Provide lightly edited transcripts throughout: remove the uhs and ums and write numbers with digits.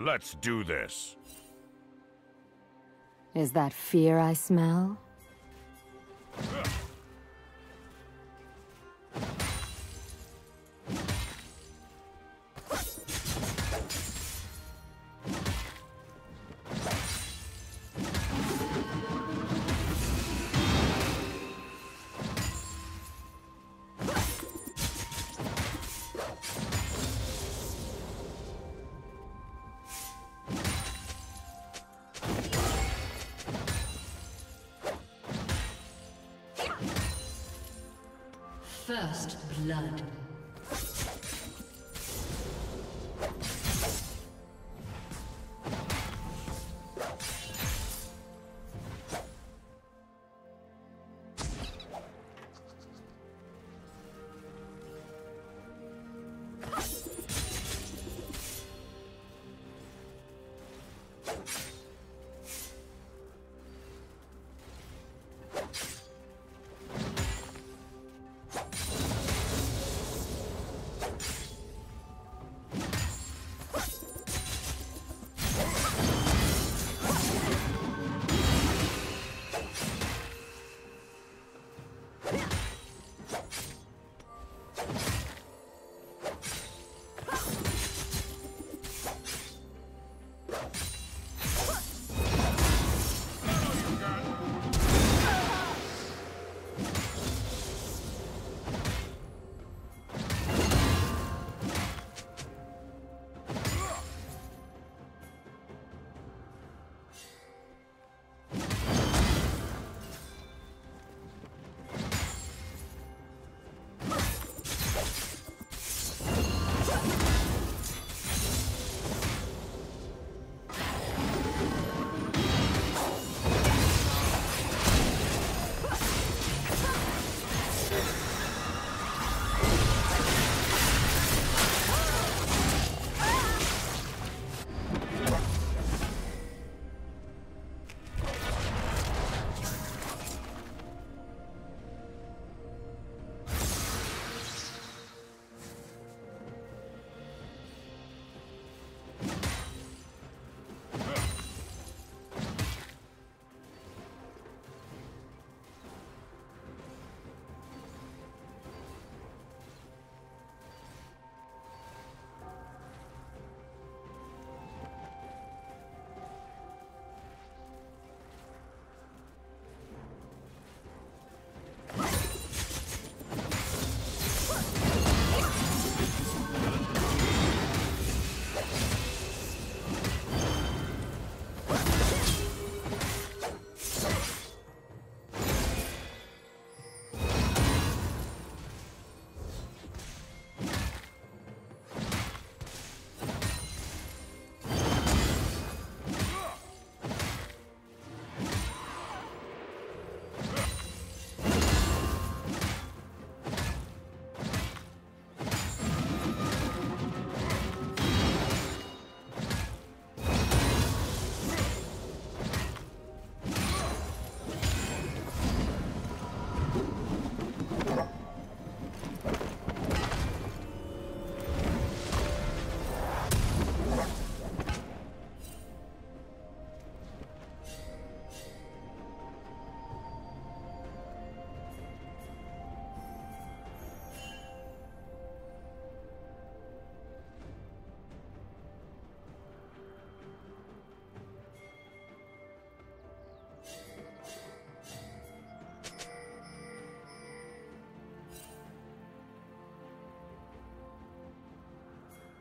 Let's do this. Is that fear I smell? First blood.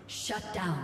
Shut down.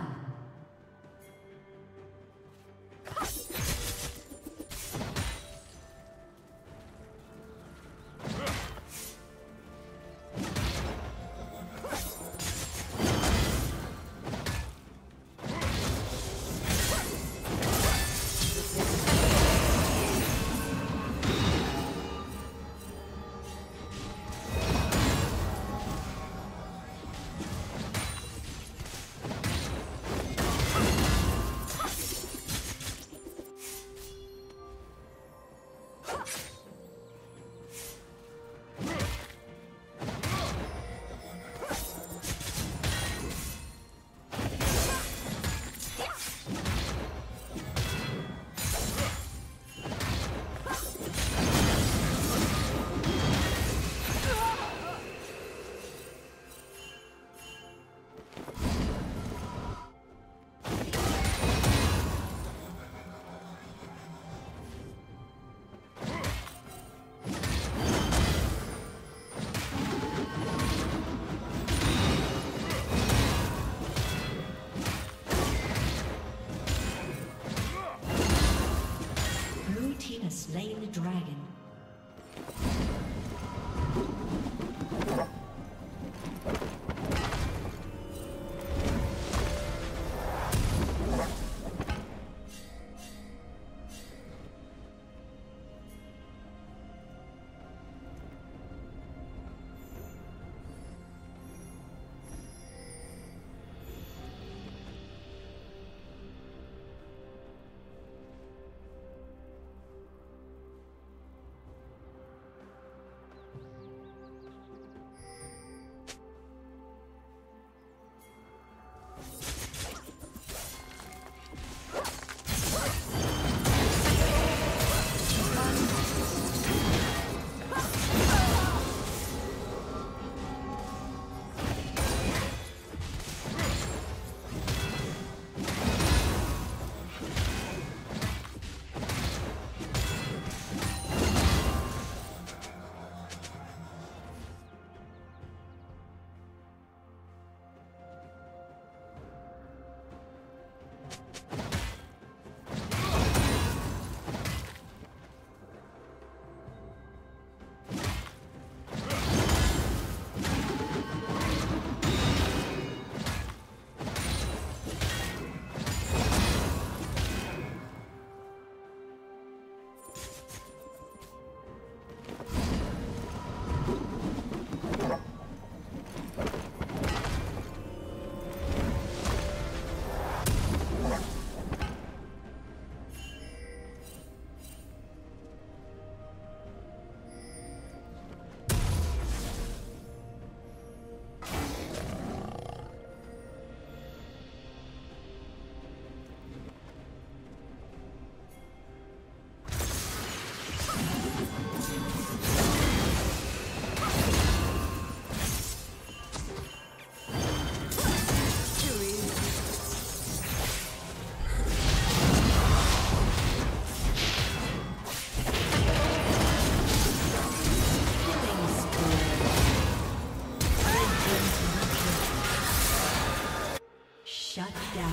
Shut down.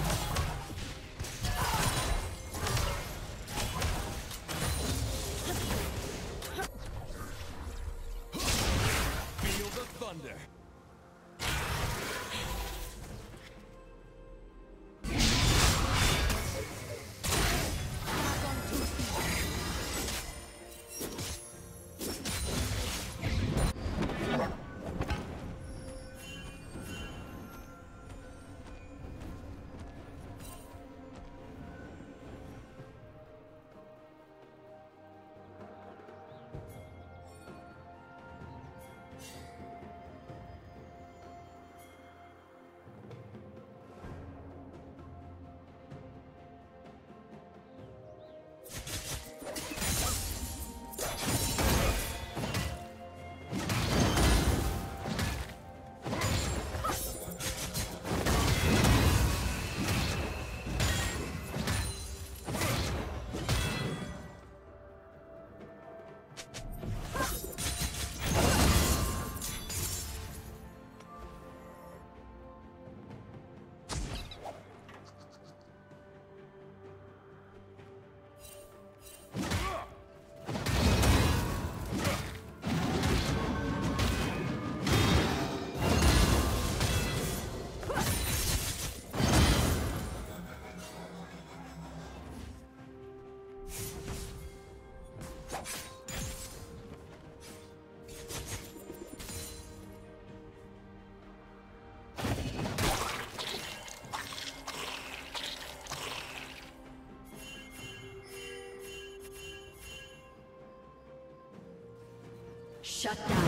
Shut down.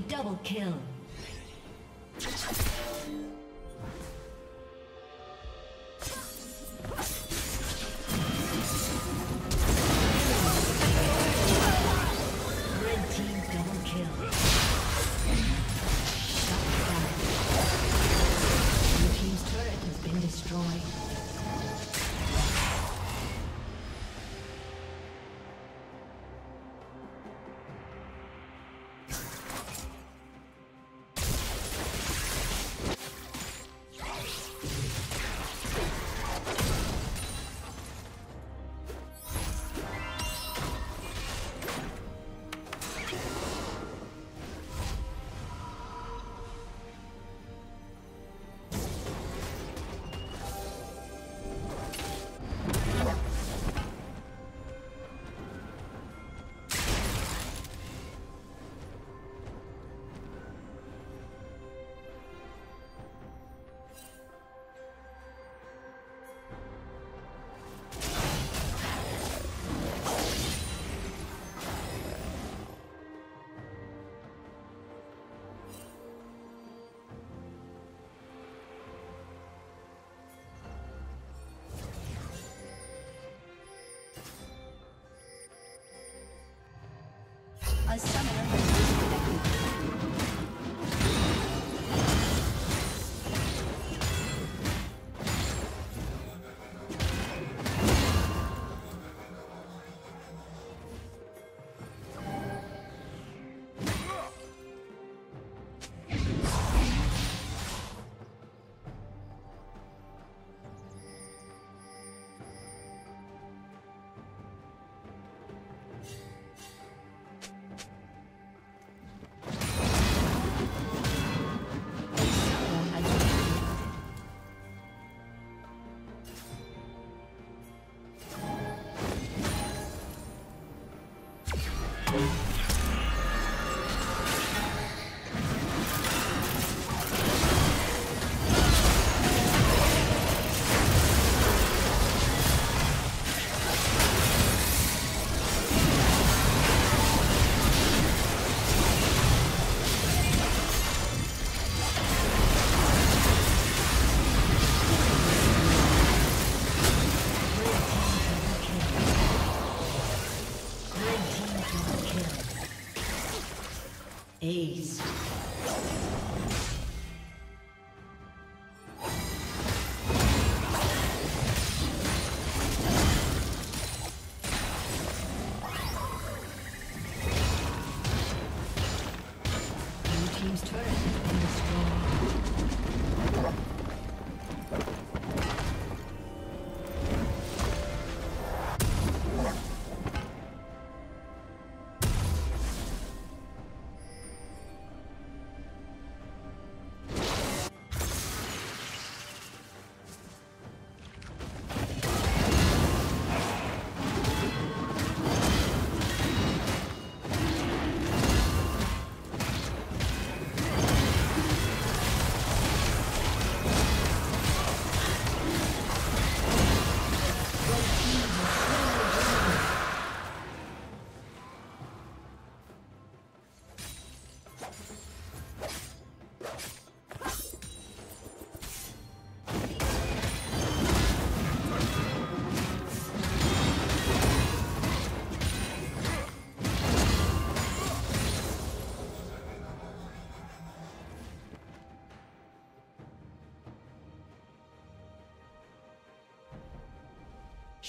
team double kill. A summoner has Ace.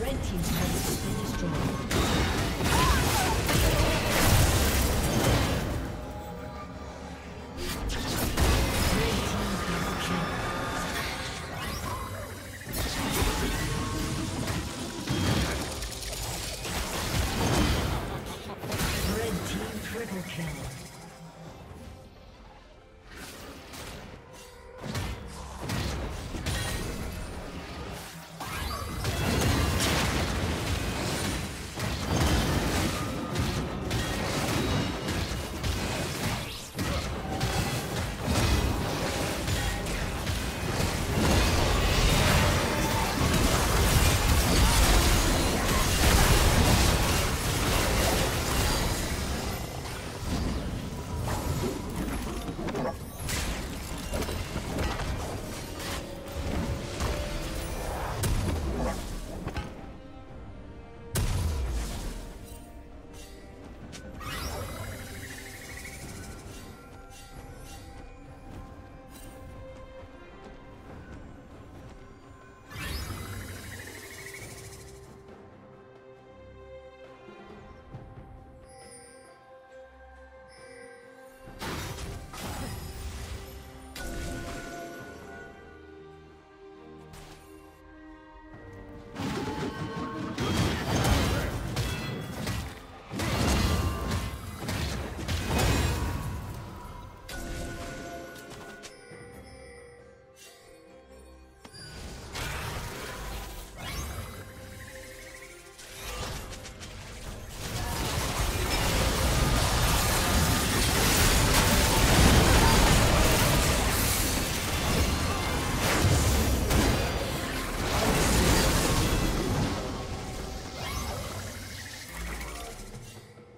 Red team's turret has been destroyed.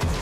has